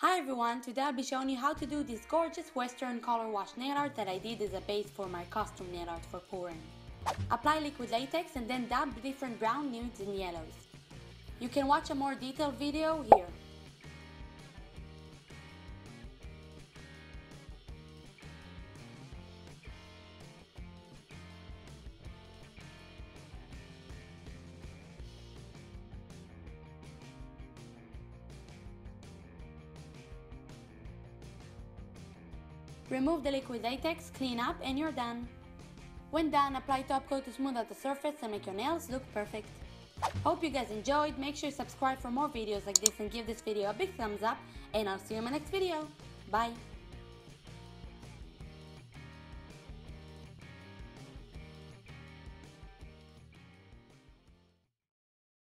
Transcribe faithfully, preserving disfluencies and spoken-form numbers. Hi everyone, today I'll be showing you how to do this gorgeous western color wash nail art that I did as a base for my costume nail art for Purim. Apply liquid latex and then dab the different brown, nudes and yellows. You can watch a more detailed video here. Remove the liquid latex, clean up, and you're done. When done, apply top coat to smooth out the surface and make your nails look perfect. Hope you guys enjoyed. Make sure you subscribe for more videos like this and give this video a big thumbs up, and I'll see you in my next video. Bye!